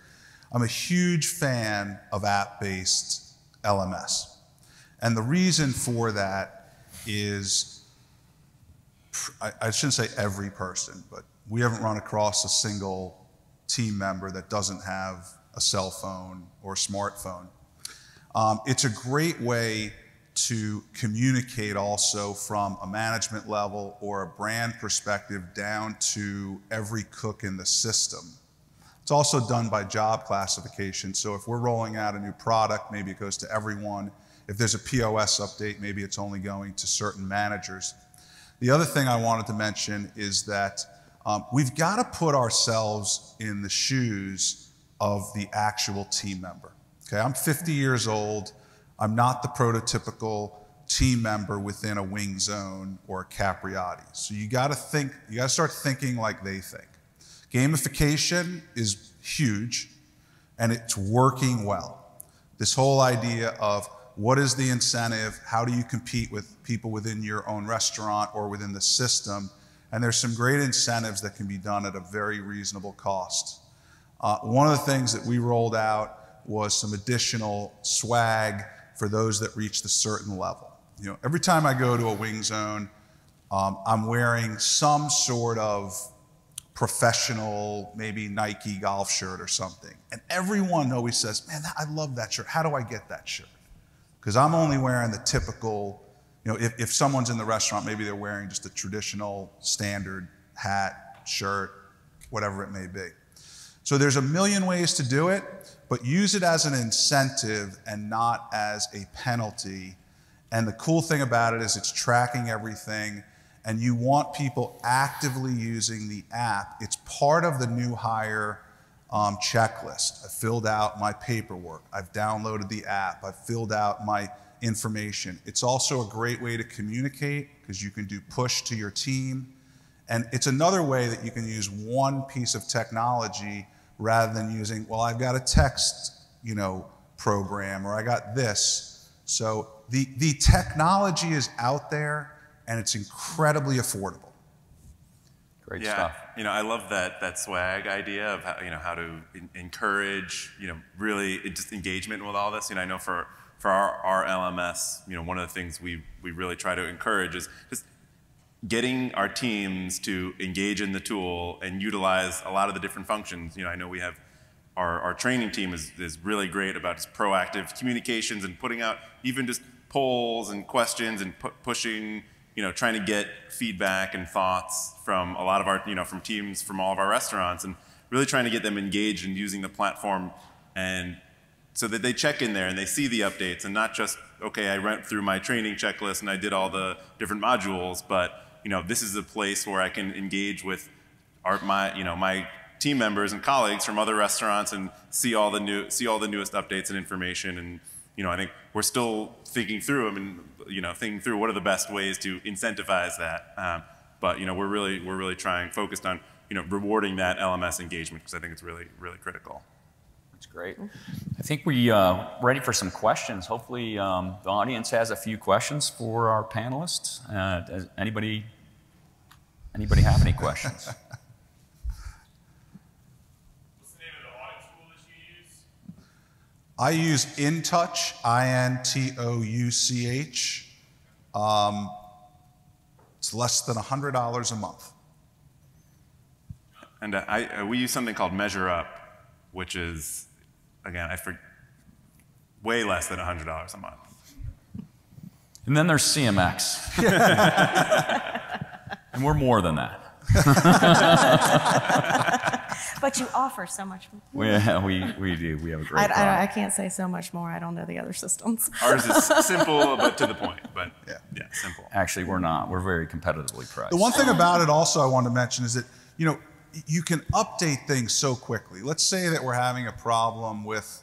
I'm a huge fan of app-based LMS. And the reason for that is, I shouldn't say every person, but we haven't run across a single team member that doesn't have a cell phone or a smartphone. It's a great way to communicate also from a management level or a brand perspective down to every cook in the system. It's also done by job classification. So if we're rolling out a new product, maybe it goes to everyone. If there's a POS update, maybe it's only going to certain managers. The other thing I wanted to mention is that we've got to put ourselves in the shoes of the actual team member. Okay, I'm 50 years old. I'm not the prototypical team member within a Wing Zone or a Capriotti's. So you gotta think, you gotta start thinking like they think. Gamification is huge and it's working well. This whole idea of what is the incentive, how do you compete with people within your own restaurant or within the system, and there's some great incentives that can be done at a very reasonable cost. One of the things that we rolled out was some additional swag for those that reached a certain level. You know, every time I go to a Wing Zone, I'm wearing some sort of professional, maybe Nike golf shirt or something. And everyone always says, man, I love that shirt. How do I get that shirt? Because I'm only wearing the typical, you know, if someone's in the restaurant, maybe they're wearing just a traditional standard hat, shirt, whatever it may be. So there's a million ways to do it, but use it as an incentive and not as a penalty. And the cool thing about it is it's tracking everything, and you want people actively using the app. It's part of the new hire checklist. I filled out my paperwork. I've downloaded the app. I've filled out my information. It's also a great way to communicate because you can do push to your team. And it's another way that you can use one piece of technology rather than using, well, I've got a text, you know, program, or I got this. So the technology is out there, and it's incredibly affordable. Great stuff. You know, I love that swag idea of how, you know, how to encourage, you know, really just engagement with all this. You know, I know for our LMS, you know, one of the things we really try to encourage is just getting our teams to engage in the tool and utilize a lot of the different functions. You know, I know we have our training team is really great about just proactive communications and putting out even just polls and questions and pushing, you know, trying to get feedback and thoughts from a lot of our, you know, from teams from all of our restaurants, and really trying to get them engaged in using the platform, and so that they check in there and they see the updates and not just, okay, I went through my training checklist and I did all the different modules, but, you know, this is a place where I can engage with my team members and colleagues from other restaurants and see all the newest updates and information. And, you know, I think we're still thinking through, I mean, you know, thinking through what are the best ways to incentivize that. But, you know, we're really focused on, you know, rewarding that LMS engagement, because I think it's really, really critical. That's great. I think we're ready for some questions. Hopefully the audience has a few questions for our panelists. Does anybody have any questions? I use InTouch, INTOUCH. It's less than $100 a month. And we use something called MeasureUp, which is, again, way less than $100 a month. And then there's CMX. And we're more than that. But you offer so much more. Yeah, we do. We have a great I can't say so much more. I don't know the other systems. Ours is simple, but to the point. But yeah, simple. Actually, we're not. We're very competitively priced. The one thing about it also I want to mention is that, you know, you can update things so quickly. Let's say that we're having a problem with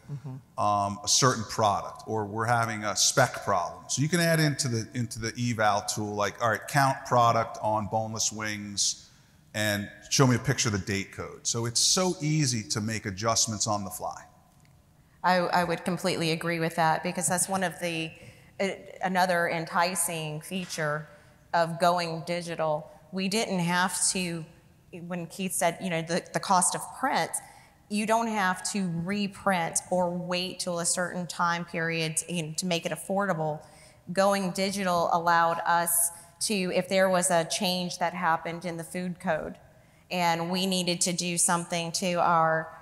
a certain product, or we're having a spec problem. So you can add into the eval tool, like, all right, count product on boneless wings, and show me a picture of the date code. So it's so easy to make adjustments on the fly. I would completely agree with that, because that's one of the, another enticing feature of going digital. We didn't have to, when Keith said, you know, the cost of print, you don't have to reprint or wait till a certain time period to make it affordable. Going digital allowed us to, if there was a change that happened in the food code and we needed to do something to our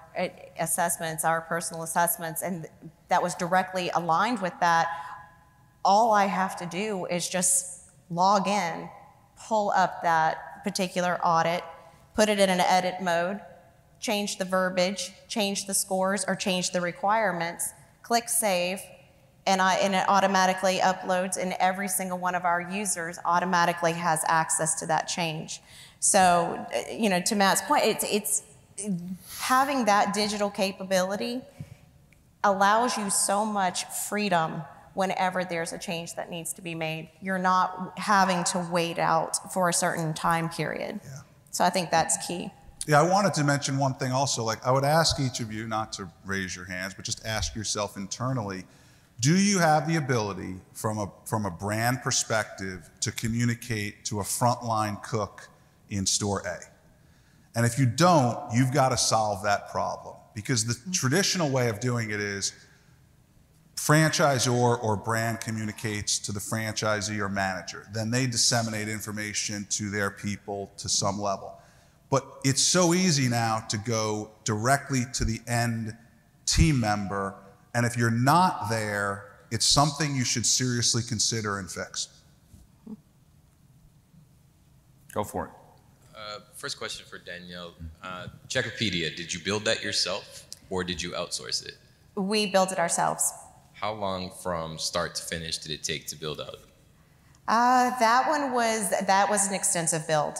assessments, our personal assessments, and that was directly aligned with that, all I have to do is just log in, pull up that particular audit, put it in an edit mode, change the verbiage, change the scores, or change the requirements, click save, and it automatically uploads, and every single one of our users automatically has access to that change. So, you know, to Matt's point, it's having that digital capability allows you so much freedom whenever there's a change that needs to be made. You're not having to wait out for a certain time period. Yeah. So I think that's key. Yeah, I wanted to mention one thing also. Like, I would ask each of you not to raise your hands, but just ask yourself internally, do you have the ability from a brand perspective to communicate to a frontline cook in store A? And if you don't, you've got to solve that problem, because the traditional way of doing it is franchisor or brand communicates to the franchisee or manager. Then they disseminate information to their people to some level. But it's so easy now to go directly to the end team member, and if you're not there, it's something you should seriously consider and fix. Go for it. First question for Danielle. Checkopedia, did you build that yourself or did you outsource it? We built it ourselves. How long from start to finish did it take to build out? That was an extensive build.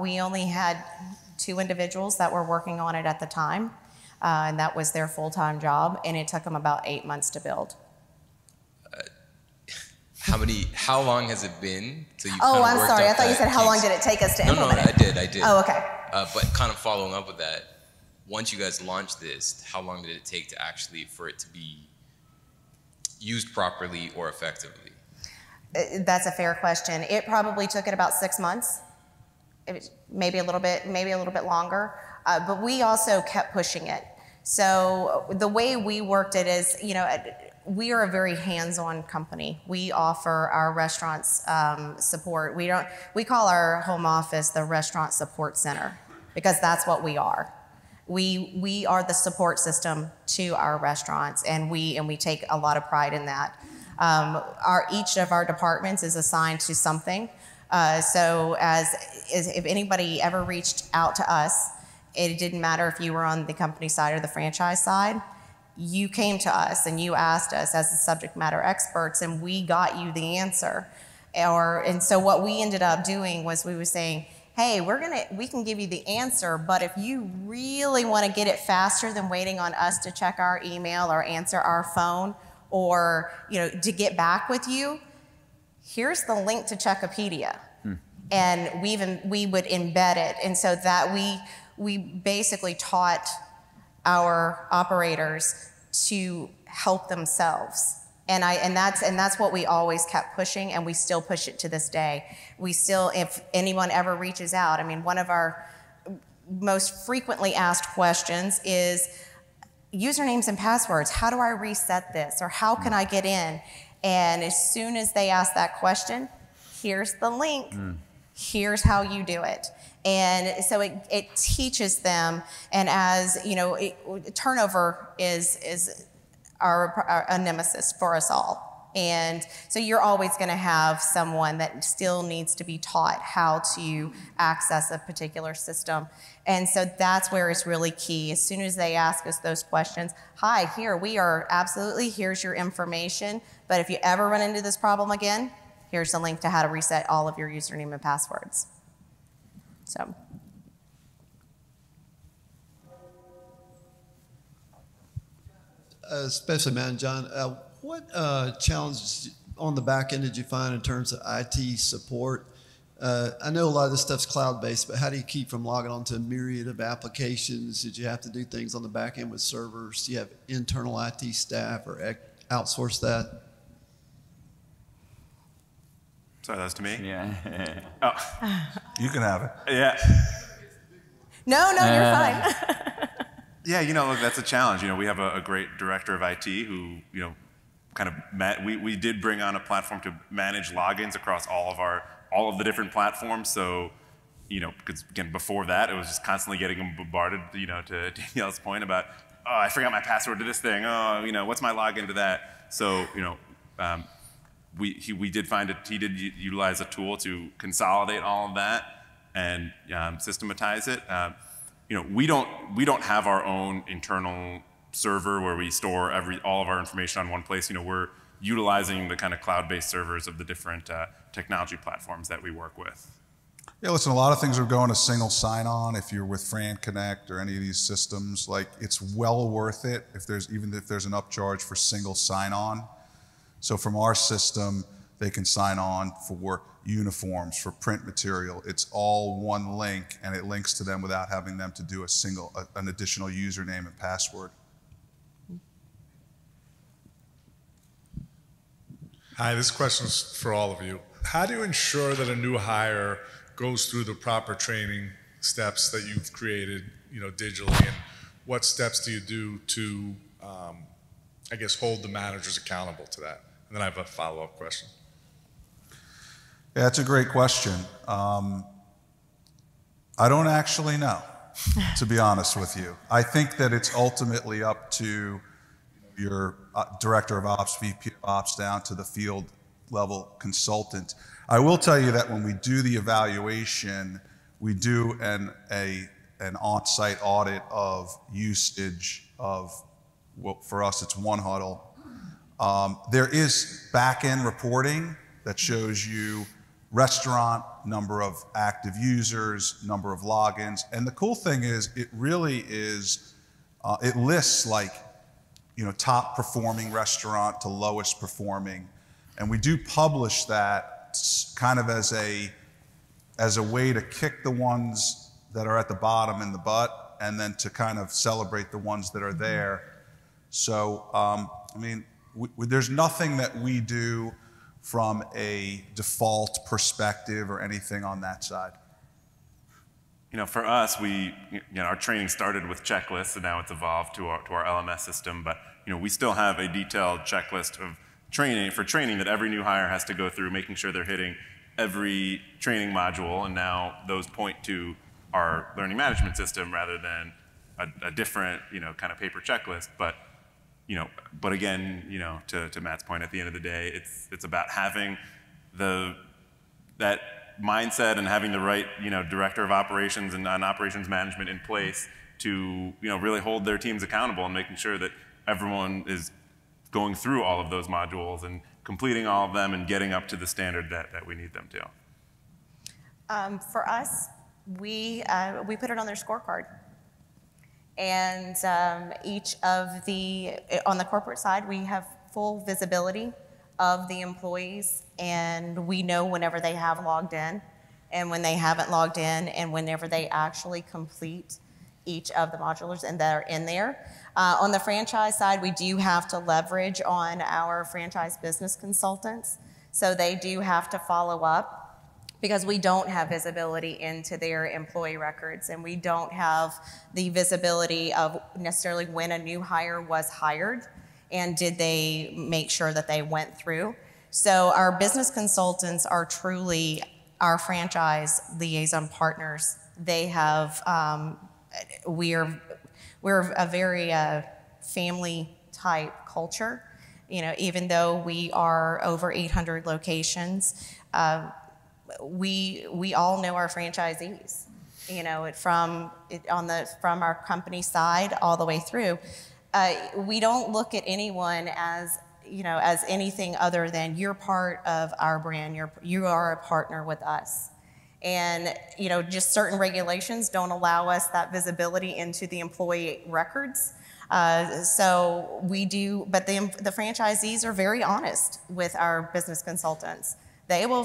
We only had 2 individuals that were working on it at the time, and that was their full-time job, and it took them about 8 months to build. How long has it been till you? Oh, I'm sorry. I thought you said how long did it take us to implement it? No, I did. Oh, okay. But kind of following up with that, once you guys launched this, how long did it take to actually for it to be used properly or effectively? That's a fair question. It probably took it about 6 months, maybe a little bit longer. But we also kept pushing it. So the way we worked it is, you know, we are a very hands-on company. We offer our restaurants support. We call our home office the restaurant support center because that's what we are. We are the support system to our restaurants, and we take a lot of pride in that. Each of our departments is assigned to something. So if anybody ever reached out to us, it didn't matter if you were on the company side or the franchise side. You came to us and you asked us as the subject matter experts, and we got you the answer. And so what we ended up doing was we were saying, hey, we can give you the answer, but if you really want to get it faster than waiting on us to check our email or answer our phone or, you know, to get back with you, here's the link to Checkopedia. And we would embed it, and so that we basically taught our operators to help themselves. And that's what we always kept pushing, and we still push it to this day. We still, if anyone ever reaches out, I mean, one of our most frequently asked questions is usernames and passwords. How do I reset this? Or how can I get in? And as soon as they ask that question, here's the link. Here's how you do it. And so it teaches them, and as you know, turnover is a nemesis for us all. And so you're always gonna have someone that still needs to be taught how to access a particular system. And so that's where it's really key. As soon as they ask us those questions, hi, here, we are absolutely, here's your information, but if you ever run into this problem again, here's the link to how to reset all of your username and passwords. So, especially, man, John, what challenges on the back end did you find in terms of IT support? I know a lot of this stuff's cloud-based, but how do you keep from logging onto a myriad of applications? Did you have to do things on the back end with servers? Do you have internal IT staff or outsource that? Sorry, that's to me? Yeah. Oh. You can have it. Yeah. No, you're fine. Yeah, you know, look, that's a challenge. You know, we have a great director of IT who, you know, kind of we did bring on a platform to manage logins across all of the different platforms. So, you know, because again, before that, it was just constantly getting them bombarded, you know, to Danielle's point about, oh, I forgot my password to this thing. Oh, you know, what's my login to that? So, you know, he did utilize a tool to consolidate all of that and systematize it. You know, we don't have our own internal server where we store all of our information on one place. You know, we're utilizing the kind of cloud-based servers of the different technology platforms that we work with. Yeah, listen, a lot of things are going to single sign-on. If you're with FranConnect or any of these systems, like it's well worth it if there's even if there's an upcharge for single sign-on. So from our system, they can sign on for uniforms, for print material. It's all one link, and it links to them without having them to do an additional username and password. Hi, this question's for all of you. How do you ensure that a new hire goes through the proper training steps that you've created, you know, digitally and what steps do you do to, I guess, hold the managers accountable to that? And then I have a follow-up question. Yeah, that's a great question. I don't actually know, to be honest with you. I think that it's ultimately up to your director of ops, VP of ops, down to the field level consultant. I will tell you that when we do the evaluation, we do an on-site audit of usage of, well, for us, it's OneHuddle. There is back-end reporting that shows you restaurant, number of active users, number of logins. And the cool thing is it really is, it lists like, you know, top performing restaurant to lowest performing. And we do publish that kind of as a way to kick the ones that are at the bottom in the butt, and then to kind of celebrate the ones that are there. So, I mean, there's nothing that we do from a default perspective or anything on that side. You know, for us, our training started with checklists, and now it's evolved to our LMS system. But you know, we still have a detailed checklist of training that every new hire has to go through, making sure they're hitting every training module. And now those point to our learning management system rather than a different, you know, kind of paper checklist. But you know, but again, you know, to Matt's point, at the end of the day, it's about having that mindset and having the right, you know, director of operations and operations management in place to, you know, really hold their teams accountable and making sure that everyone is going through all of those modules and completing all of them and getting up to the standard that we need them to. For us, we put it on their scorecard. And each of on the corporate side, we have full visibility of the employees, and we know whenever they have logged in and when they haven't logged in and whenever they actually complete each of the modulars and that are in there. On the franchise side, we do have to leverage on our franchise business consultants. So they do have to follow up, because we don't have visibility into their employee records, and we don't have the visibility of necessarily when a new hire was hired and did they make sure that they went through. So our business consultants are truly our franchise liaison partners. They have, we're a very family type culture. You know, even though we are over 800 locations, we all know our franchisees, you know, from our company side all the way through. We don't look at anyone as, you know, as anything other than you're part of our brand. You are a partner with us. And, you know, just certain regulations don't allow us that visibility into the employee records. So we do, but the franchisees are very honest with our business consultants. They will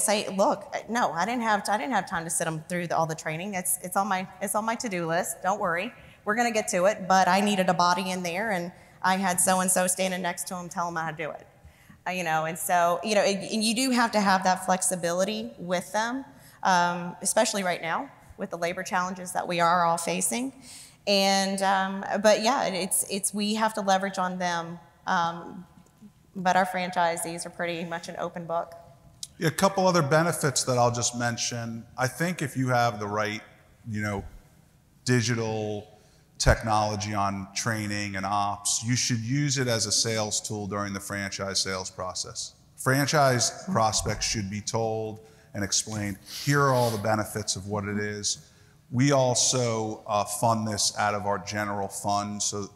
say, look, no, I didn't have time to sit them through all the training. It's on my to-do list. Don't worry, we're gonna get to it. But I needed a body in there, and I had so and so standing next to him, tell him how to do it. You know, and so you know, and you do have to have that flexibility with them, especially right now with the labor challenges that we are all facing. And but yeah, it's we have to leverage on them. But our franchisees are pretty much an open book. A couple other benefits that I'll just mention. I think if you have the right, you know, digital technology on training and ops, you should use it as a sales tool during the franchise sales process. Franchise prospects should be told and explained, here are all the benefits of what it is. We also fund this out of our general fund. So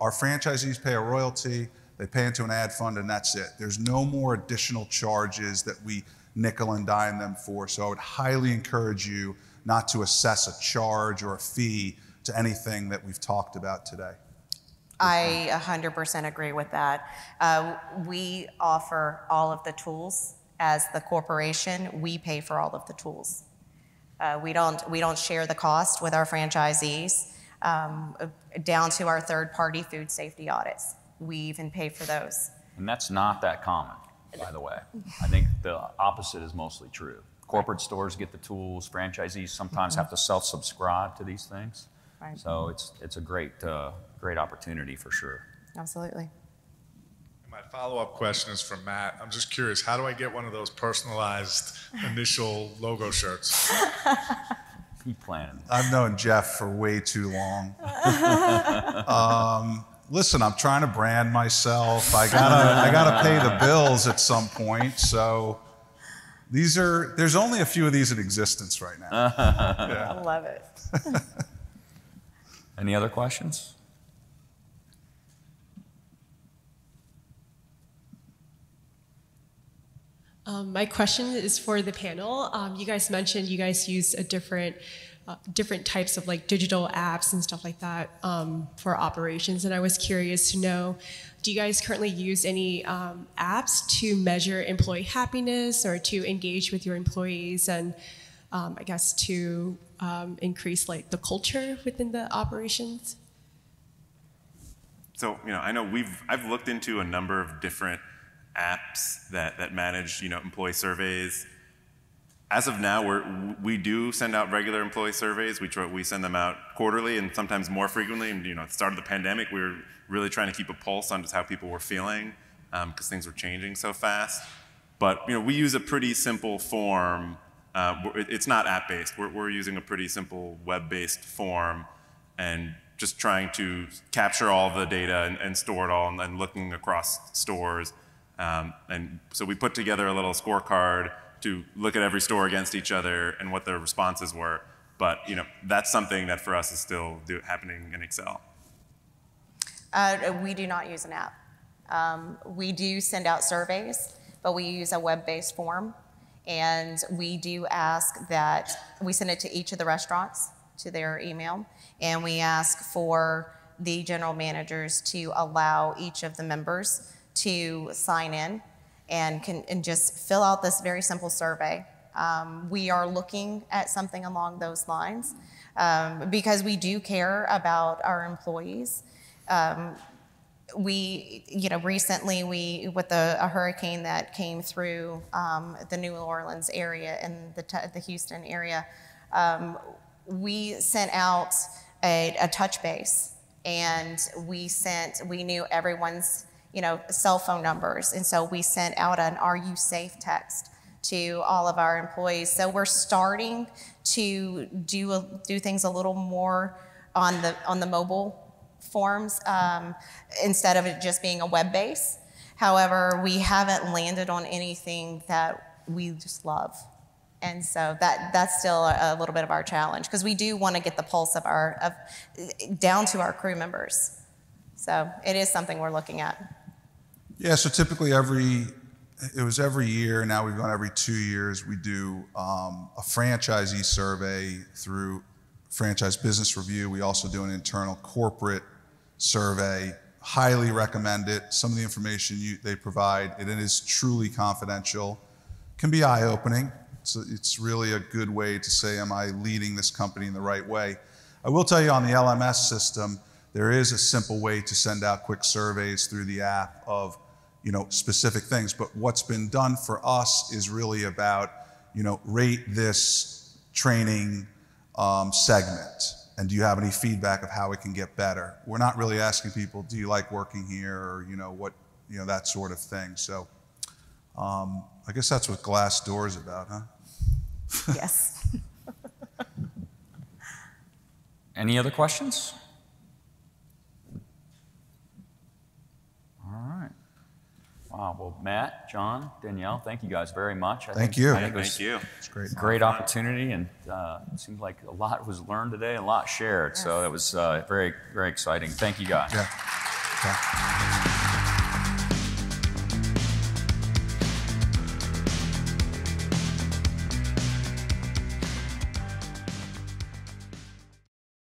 our franchisees pay a royalty. They pay into an ad fund, and that's it. There's no more additional charges that we nickel and dime them for. So I would highly encourage you not to assess a charge or a fee to anything that we've talked about today. I 100% agree with that. We offer all of the tools. As the corporation, we pay for all of the tools. We don't share the cost with our franchisees, down to our third-party food safety audits. We even pay for those. And that's not that common, by the way. I think the opposite is mostly true. Corporate stores get the tools, franchisees sometimes have to self-subscribe to these things. Right. So it's a great great opportunity for sure. Absolutely. My follow-up question is from Matt. I'm just curious, how do I get one of those personalized initial logo shirts? Keep planning. I've known Jeff for way too long. Listen, I'm trying to brand myself. I gotta pay the bills at some point. So these are, there's only a few of these in existence right now. Yeah. I love it. Any other questions? My question is for the panel. You guys mentioned you guys use a different types of like digital apps and stuff like that for operations. And I was curious to know, do you guys currently use any apps to measure employee happiness or to engage with your employees and I guess to increase like the culture within the operations? So, you know, I know I've looked into a number of different apps that manage, you know, employee surveys. As of now, we do send out regular employee surveys. We send them out quarterly and sometimes more frequently. And, you know, at the start of the pandemic, we were really trying to keep a pulse on just how people were feeling because things were changing so fast. But, you know, we use a pretty simple form. It's not app-based. We're using a pretty simple web-based form and just trying to capture all the data and store it all and looking across stores. And so we put together a little scorecard to look at every store against each other and what their responses were. But, you know, that's something that for us is still happening in Excel. We do not use an app. We do send out surveys, but we use a web-based form. And we do ask that we send it to each of the restaurants to their email. And we ask for the general managers to allow each of the members to sign in and just fill out this very simple survey. We are looking at something along those lines because we do care about our employees. We, you know, recently with a hurricane that came through the New Orleans area and the Houston area, we sent out a touch base and we knew everyone's, you know, cell phone numbers. And so we sent out an "Are you safe?" text to all of our employees. So we're starting to do things a little more on the mobile forms instead of it just being a web base. However, we haven't landed on anything that we just love. And so that's still a little bit of our challenge because we do want to get the pulse of down to our crew members. So it is something we're looking at. Yeah, so typically it was every year, now we've gone every 2 years, we do a franchisee survey through Franchise Business Review. We also do an internal corporate survey. Highly recommend it. Some of the information they provide, and it is truly confidential, can be eye-opening. So it's really a good way to say, am I leading this company in the right way? I will tell you on the LMS system, there is a simple way to send out quick surveys through the app of, you know, specific things. But what's been done for us is really about, you know, rate this training segment. And do you have any feedback of how it can get better? We're not really asking people, do you like working here? Or, you know, what, you know, that sort of thing. So I guess that's what Glassdoor is about, huh? Yes. Any other questions? Wow. Well, Matt, Jon, Danielle, thank you guys very much. Thank you. It's great. Great opportunity, and it seems like a lot was learned today, and a lot shared. Yes. So that was very, very exciting. Thank you guys. Yeah.